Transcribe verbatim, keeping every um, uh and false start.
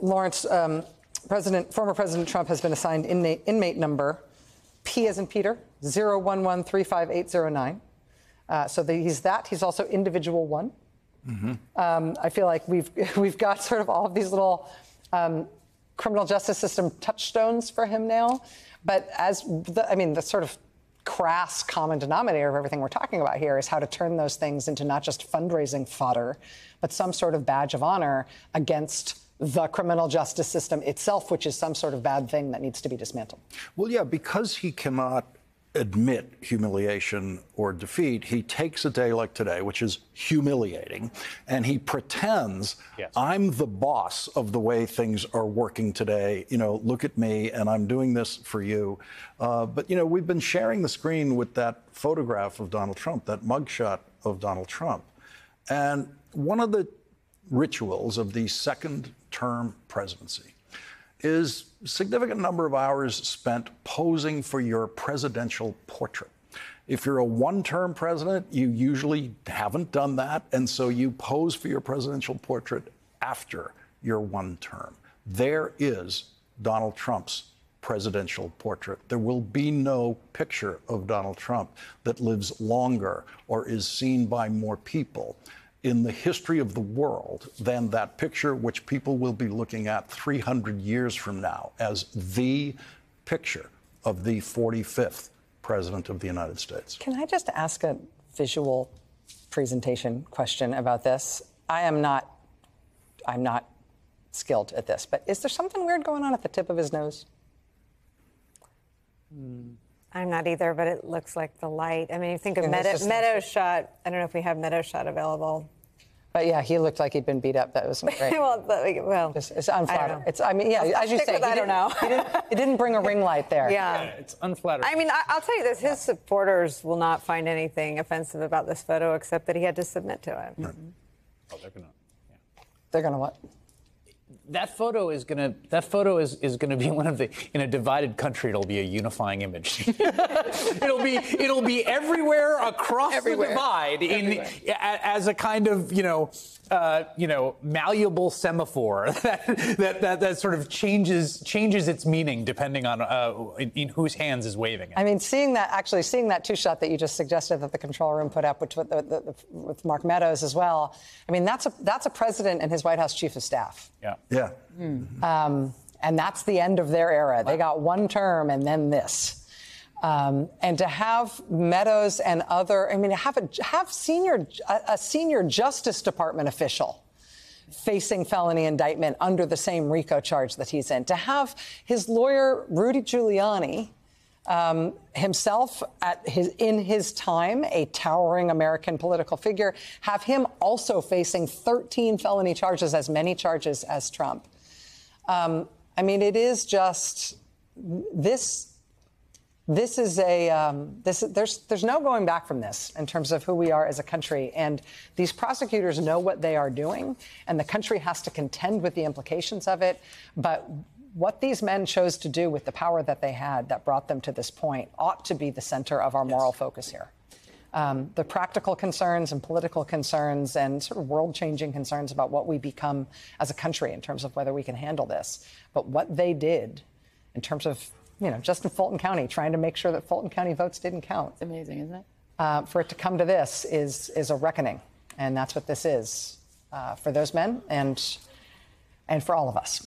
Lawrence, um, President, former President Trump has been assigned inmate, inmate number P as in Peter, zero one one three five eight zero nine. Uh, so the, he's that. He's also individual one. Mm-hmm. um, I feel like we've we've got sort of all of these little um, criminal justice system touchstones for him now. But as the, I mean, the sort of crass common denominator of everything we're talking about here is how to turn those things into not just fundraising fodder, but some sort of badge of honor against the criminal justice system itself, which is some sort of bad thing that needs to be dismantled. Well, yeah, because he cannot admit humiliation or defeat, he takes a day like today, which is humiliating, and he pretends, yes, I'm the boss of the way things are working today. You know, look at me, and I'm doing this for you. Uh, but, you know, we've been sharing the screen with that photograph of Donald Trump, that mugshot of Donald Trump. And one of the rituals of the second term presidency is a significant number of hours spent posing for your presidential portrait. If you're a one-term president, you usually haven't done that, and so you pose for your presidential portrait after your one term. There is Donald Trump's presidential portrait. There will be no picture of Donald Trump that lives longer or is seen by more people in the history of the world than that picture, which people will be looking at three hundred years from now as the picture of the forty-fifth president of the United States. Can I just ask a visual presentation question about this? I am not, I'm not skilled at this, but is there something weird going on at the tip of his nose? Mm. I'm not either, but it looks like the light. I mean, you think of Meadows Meadows shot. I don't know if we have Meadows shot available. But yeah, he looked like he'd been beat up. That wasn't great. well, but, well, it's, it's unflattering. It's, I mean, yeah, I'll as you say, he I didn't, know. he didn't, it didn't bring a ring light there. Yeah, yeah, it's unflattering. I mean, I, I'll tell you this: his supporters will not find anything offensive about this photo, except that he had to submit to it. Right. Mm-hmm. Oh, they're gonna. Yeah. They're gonna what? That photo is gonna. That photo is, is gonna be one of the. In a divided country, it'll be a unifying image. it'll be. It'll be everywhere across everywhere. the divide everywhere. in as a kind of you know, uh, you know, malleable semaphore that, that that that sort of changes changes its meaning depending on uh, in, in whose hands is waving it. I mean, seeing that actually seeing that two shot that you just suggested that the control room put up, which with, the, the, with Mark Meadows as well. I mean, that's a that's a president and his White House chief of staff. Yeah. Yeah. Mm-hmm. um, and that's the end of their era. Wow. They got one term and then this. Um, and to have Meadows and other, I mean, have a have senior a, a senior Justice Department official facing felony indictment under the same RICO charge that he's in. To have his lawyer Rudy Giuliani um, himself at his in his time a towering American political figure, have him also facing thirteen felony charges, as many charges as Trump. Um, I mean, it is just this. This is a um, this. There's there's no going back from this in terms of who we are as a country, and these prosecutors know what they are doing, and the country has to contend with the implications of it. But what these men chose to do with the power that they had, that brought them to this point, ought to be the center of our moral yes. focus here. Um, the practical concerns and political concerns and sort of world-changing concerns about what we become as a country in terms of whether we can handle this. But what they did, in terms of you know, just in Fulton County, trying to make sure that Fulton County votes didn't count. It's amazing, isn't it? Uh, for it to come to this is is a reckoning, and that's what this is uh, for those men and and for all of us.